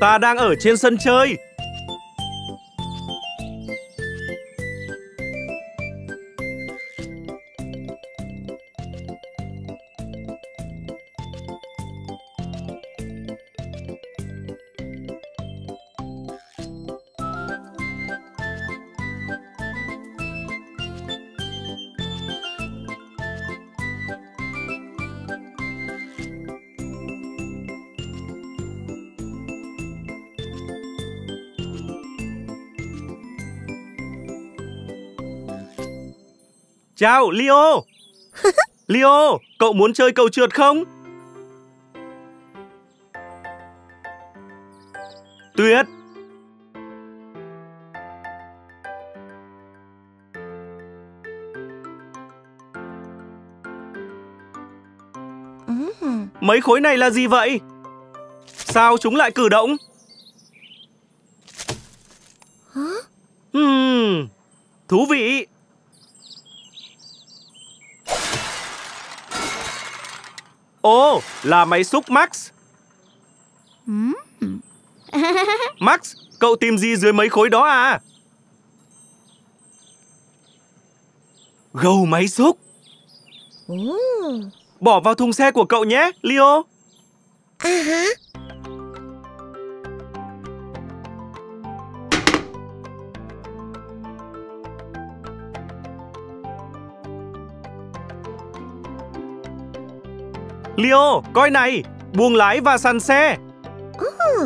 Ta đang ở trên sân chơi. Chào, Leo. Leo, cậu muốn chơi cầu trượt không? Tuyệt. Mấy khối này là gì vậy? Sao chúng lại cử động? Thú vị. Ồ, là máy xúc Max. Max, cậu tìm gì dưới mấy khối đó à? Gầu máy xúc. Bỏ vào thùng xe của cậu nhé, Leo. Leo, coi này, buồng lái và sàn xe.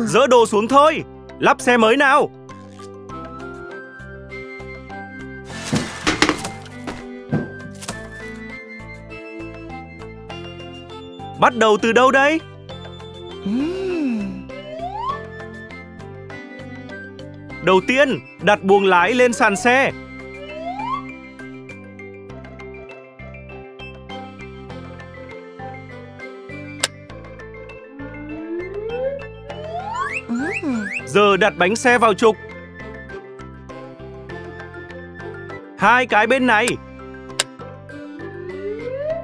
Dỡ đồ xuống thôi, lắp xe mới nào. Bắt đầu từ đâu đây? Đầu tiên, đặt buồng lái lên sàn xe. Giờ đặt bánh xe vào trục. Hai cái bên này.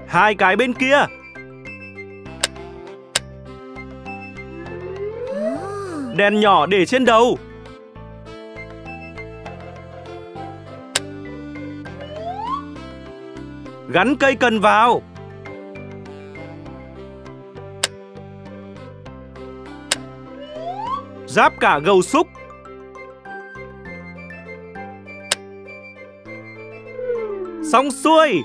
Hai cái bên kia. Đèn nhỏ để trên đầu. Gắn cây cần vào. Ráp cả gầu xúc. Xong xuôi.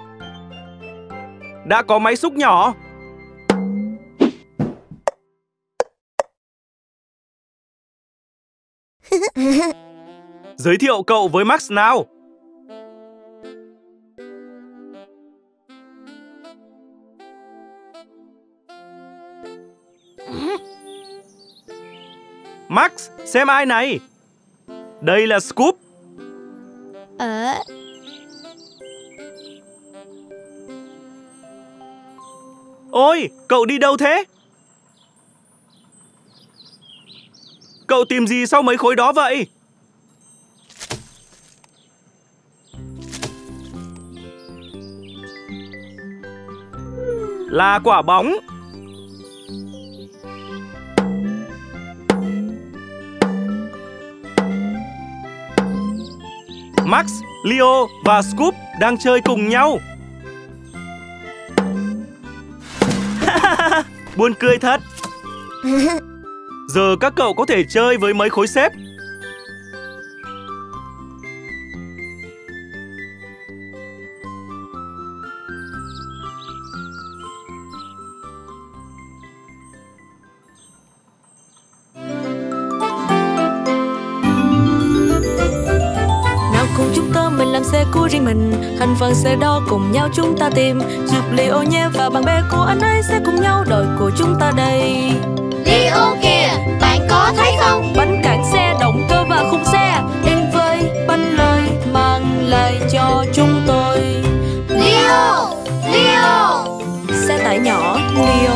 Đã có máy xúc nhỏ. Giới thiệu cậu với Max nào. Max, xem ai này. Đây là Scoop. Ôi, cậu đi đâu thế? Cậu tìm gì sau mấy khối đó vậy? Là quả bóng. Max, Leo và Scoop đang chơi cùng nhau. Buồn cười thật. Giờ các cậu có thể chơi với mấy khối xếp. Hành phần sẽ đo cùng nhau chúng ta tìm giúp Leo nhé, và bạn bè của anh ấy sẽ cùng nhau đội của chúng ta đây. Leo kìa, bạn có thấy không? Bánh cản xe, động cơ và khung xe. Đến với bánh lời mang lại cho chúng tôi. Leo, Leo. Xe tải nhỏ, Leo.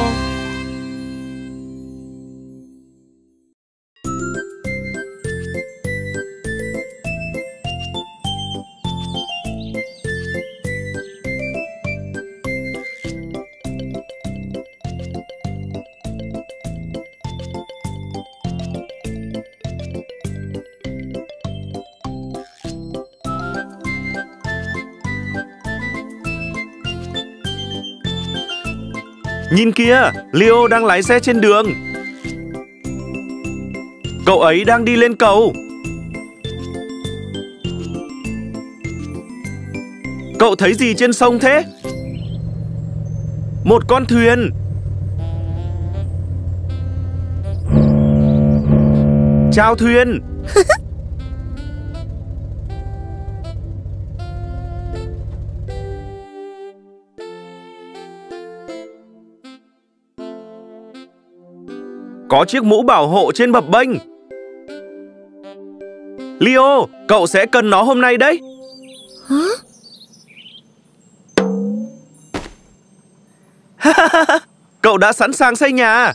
Nhìn kìa, Leo đang lái xe trên đường. Cậu ấy đang đi lên cầu. Cậu thấy gì trên sông thế? Một con thuyền. Chào thuyền. Có chiếc mũ bảo hộ trên bập bênh. Leo, cậu sẽ cần nó hôm nay đấy. Hả? Cậu đã sẵn sàng xây nhà.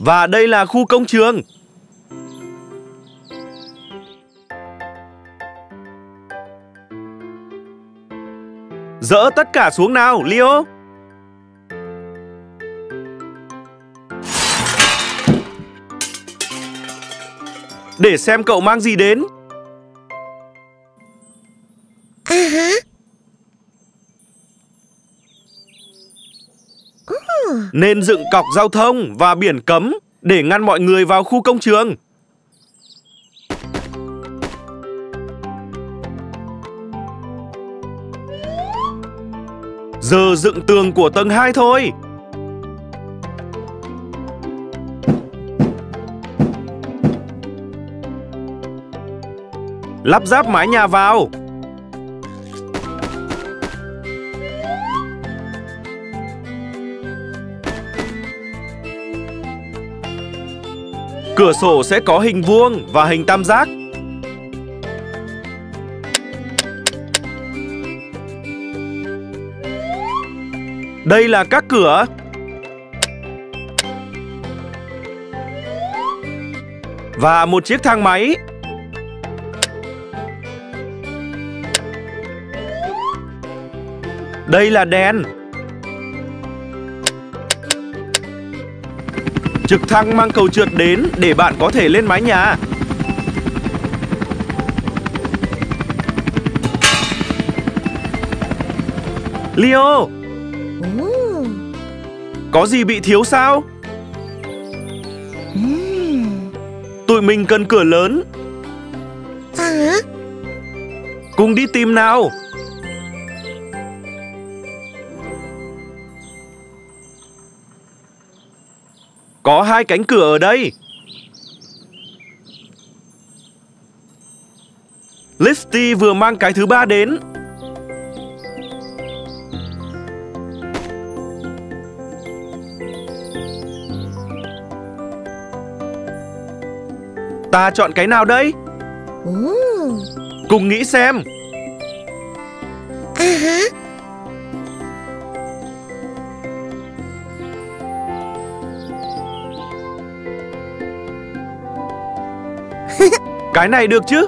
Và đây là khu công trường. Dỡ tất cả xuống nào, Leo. Để xem cậu mang gì đến. Nên dựng cọc giao thông và biển cấm để ngăn mọi người vào khu công trường. Giờ dựng tường của tầng 2 thôi. Lắp ráp mái nhà vào. Cửa sổ sẽ có hình vuông và hình tam giác. Đây là các cửa. Và một chiếc thang máy. Đây là đèn. Trực thăng mang cầu trượt đến để bạn có thể lên mái nhà. Leo! Có gì bị thiếu sao? Tụi mình cần cửa lớn. Cùng đi tìm nào. Có hai cánh cửa ở đây. Lifty vừa mang cái thứ ba đến. Ta chọn cái nào đây? Cùng nghĩ xem. Cái này được chứ?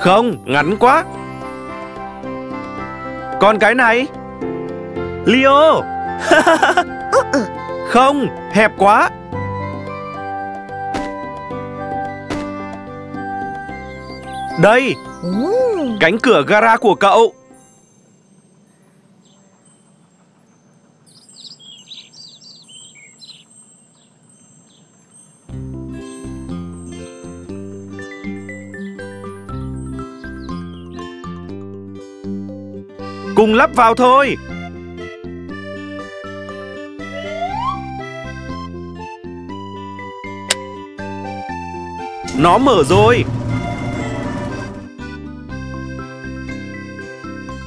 Không, ngắn quá. Còn cái này? Leo. Không, hẹp quá. Đây, cánh cửa gara của cậu. Cùng lắp vào thôi. Nó mở rồi.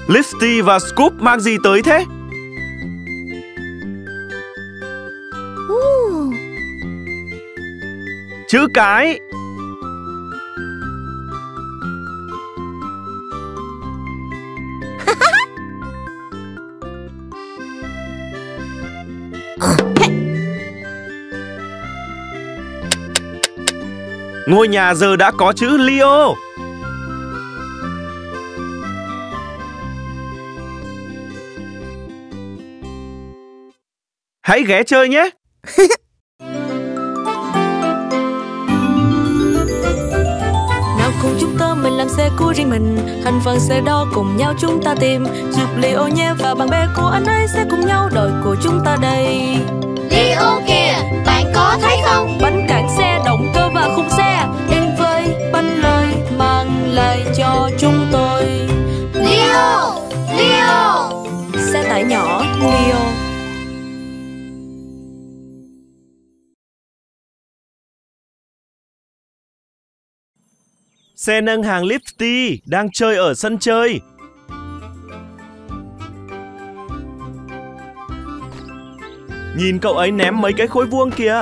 Lifty và Scoop mang gì tới thế? Chữ cái. Ngôi nhà giờ đã có chữ Leo. Hãy ghé chơi nhé. Nào cùng chúng ta mình làm xe của riêng mình, thành phần xe đo cùng nhau chúng ta tìm. Chụp Leo nhé và bạn bè của anh ấy sẽ cùng nhau đội của chúng ta đây. Leo kìa, bạn có thấy không? Bánh cản xe, động cơ và khung xe đến với bánh lời mang lại cho chúng tôi. Leo, Leo, xe tải nhỏ Leo. Xe nâng hàng Lifty đang chơi ở sân chơi. Nhìn cậu ấy ném mấy cái khối vuông kìa.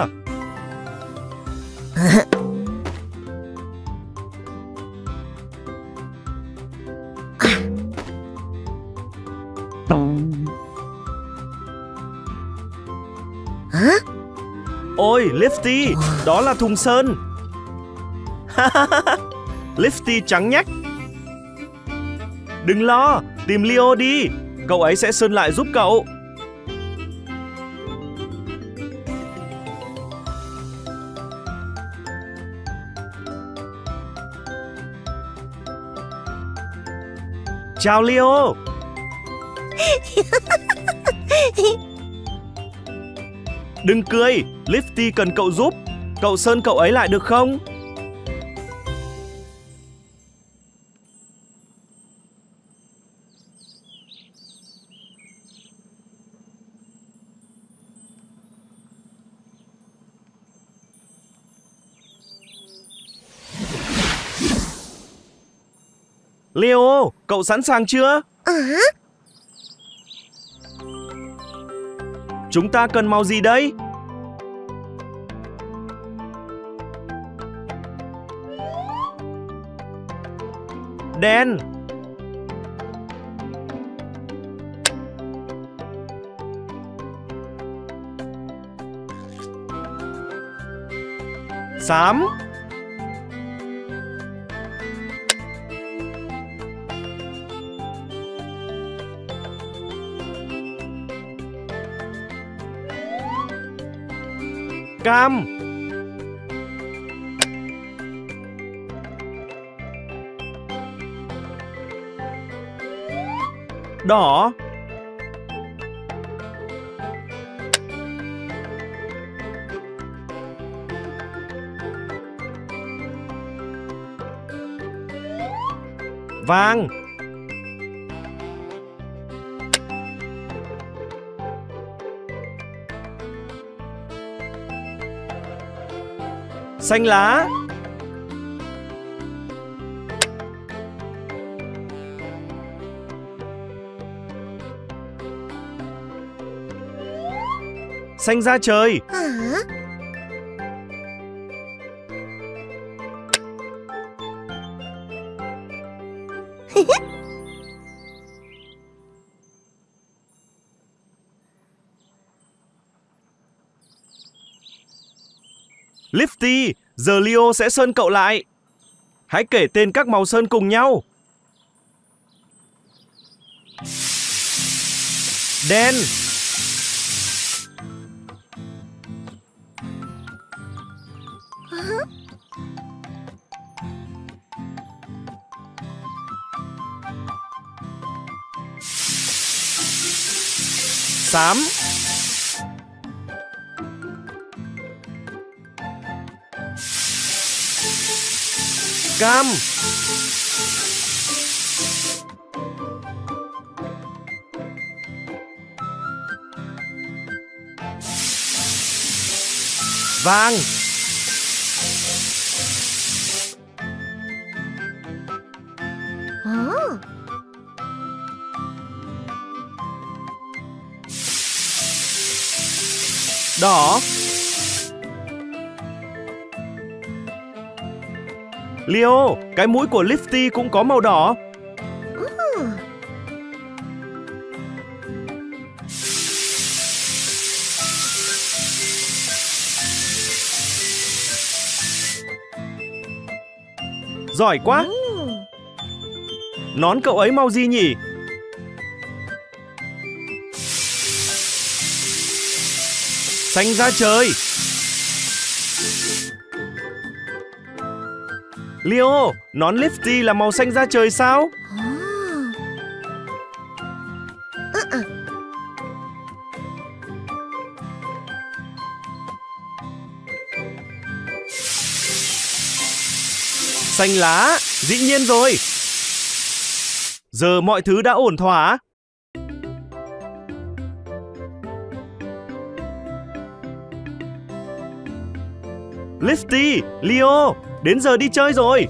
Ôi Lifty, đó là thùng sơn. Lifty trắng nhách. Đừng lo, tìm Leo đi. Cậu ấy sẽ sơn lại giúp cậu. Chào Leo. Đừng cười, Lifty cần cậu giúp. Cậu sơn cậu ấy lại được không? Leo, cậu sẵn sàng chưa? Chúng ta cần màu gì đây? Đen. Xám. Cam. Đỏ. Vàng. Xanh lá. Xanh da trời. Lifty, giờ Leo sẽ sơn cậu lại. Hãy kể tên các màu sơn cùng nhau. Đen. Xám. Cam. Vàng. Đỏ. Leo, cái mũi của Lifty cũng có màu đỏ. Giỏi quá. Nón cậu ấy màu gì nhỉ? xanh ra trời. Leo, nón Lifty là màu xanh ra trời sao? Xanh lá, dĩ nhiên rồi. Giờ mọi thứ đã ổn thỏa. Lifty, Leo, đến giờ đi chơi rồi.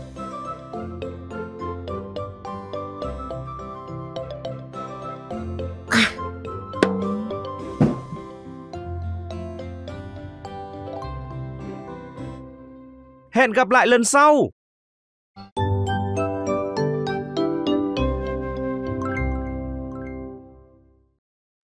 Hẹn gặp lại lần sau.